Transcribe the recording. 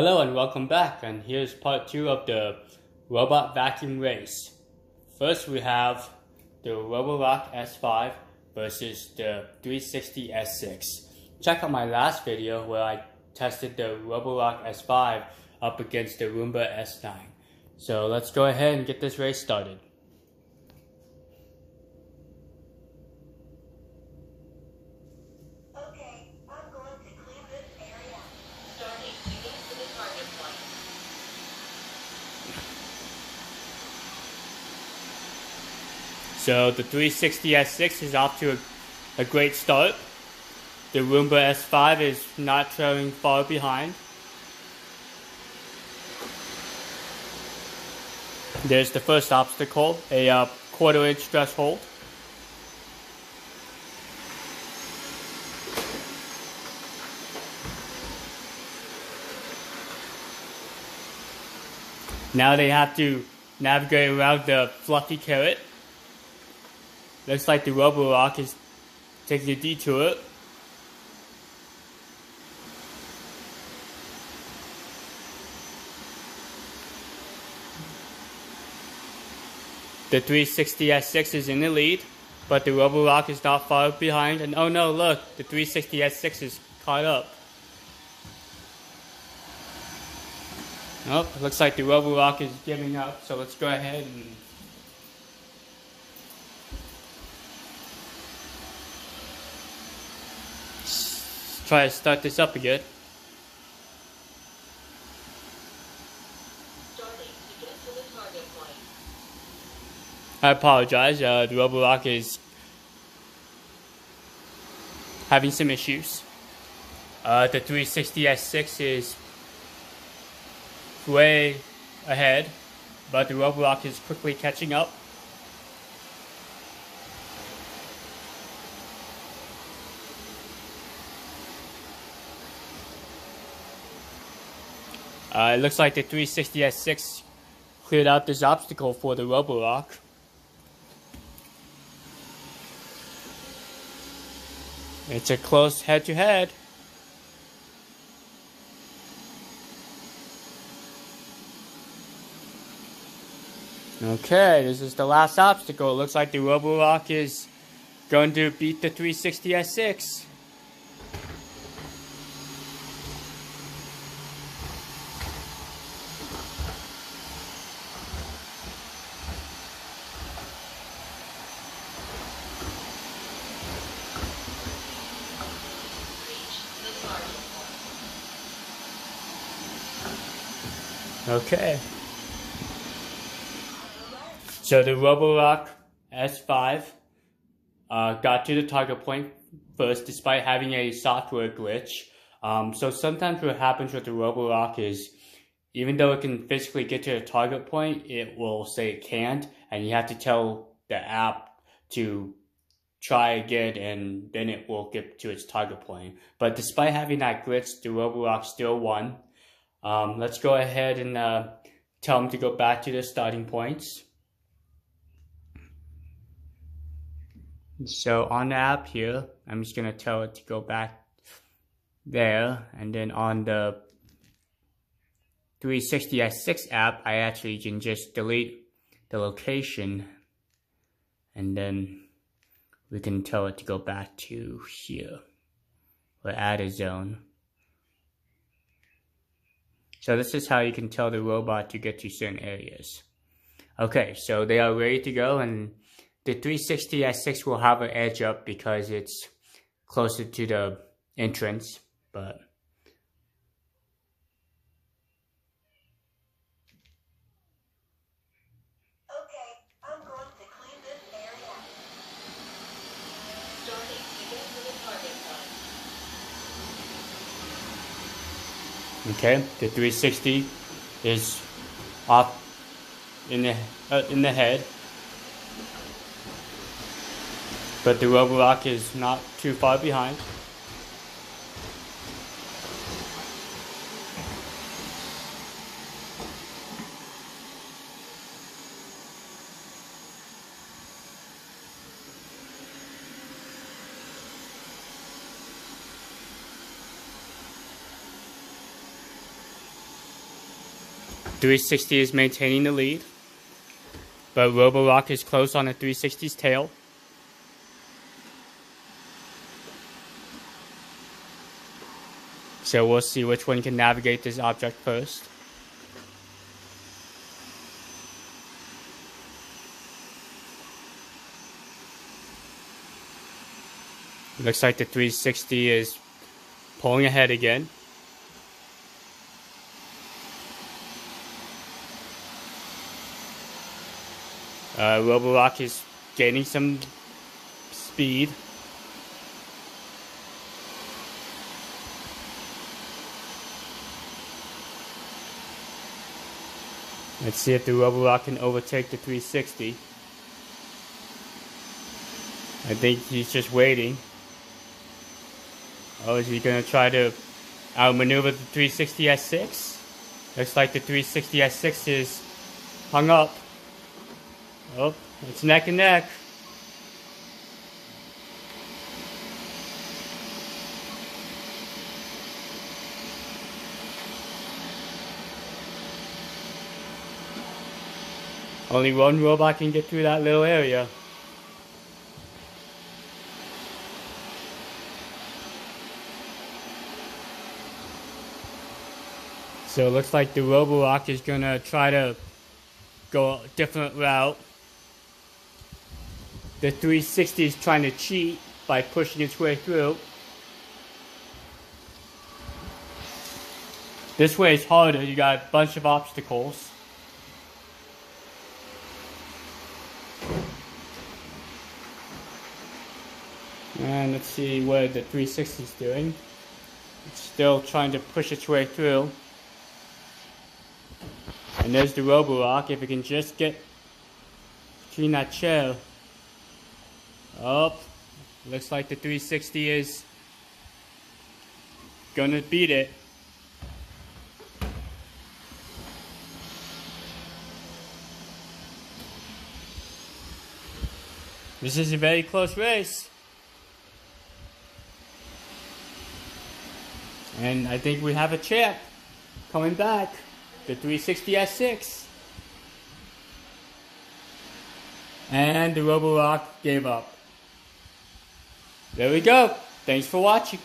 Hello and welcome back, and here's part 2 of the robot vacuum race. First we have the Roborock S5 versus the 360 S6. Check out my last video where I tested the Roborock S5 up against the Roomba S9. So let's go ahead and get this race started. So the 360 S6 is off to a great start. The Roomba S5 is not trailing far behind. There's the first obstacle, a quarter-inch threshold. Now they have to navigate around the fluffy carrot. Looks like the Roborock is taking a detour. The 360 S6 is in the lead, but the Roborock is not far behind. And oh no, look, the 360 S6 is caught up. Oh, looks like the Roborock is giving up, so let's go ahead and try to start this up again. I apologize, the Roborock is having some issues. The 360 S6 is way ahead, but the Roborock is quickly catching up. It looks like the 360 S6 cleared out this obstacle for the Roborock. It's a close head-to-head. Okay, this is the last obstacle. It looks like the Roborock is going to beat the 360 S6. Okay, so the Roborock S5 got to the target point first despite having a software glitch. So sometimes what happens with the Roborock is, even though it can physically get to the target point, it will say it can't, and you have to tell the app to try again, and then it will get to its target point. But despite having that glitch, the Roborock still won. Let's go ahead and tell them to go back to their starting points. So on the app here, I'm just going to tell it to go back there. And then on the 360 S6 app, I actually can just delete the location. And then we can tell it to go back to here, or add a zone. So this is how you can tell the robot to get to certain areas. Okay, so they are ready to go, and the 360 S6 will have an edge up because it's closer to the entrance, but okay, I'm going to clean this area. Starting to get to the target line. Okay, the 360 is off in the head, but the Roborock is not too far behind. 360 is maintaining the lead, but Roborock is close on the 360's tail. So we'll see which one can navigate this object first. Looks like the 360 is pulling ahead again. Roborock is gaining some speed. Let's see if the Roborock can overtake the 360. I think he's just waiting. Oh, is he going to try to outmaneuver the 360 S6? Looks like the 360 S6 is hung up. Oh, it's neck and neck. Only one robot can get through that little area. So it looks like the Roborock is going to try to go a different route. The 360 is trying to cheat by pushing its way through. This way is harder, you got a bunch of obstacles. And let's see what the 360 is doing. It's still trying to push its way through. And there's the Roborock, if it can just get between that chair. Oh, looks like the 360 is gonna beat it. This is a very close race. And I think we have a champ coming back. The 360 S6. And the Roborock gave up. There we go. Thanks for watching.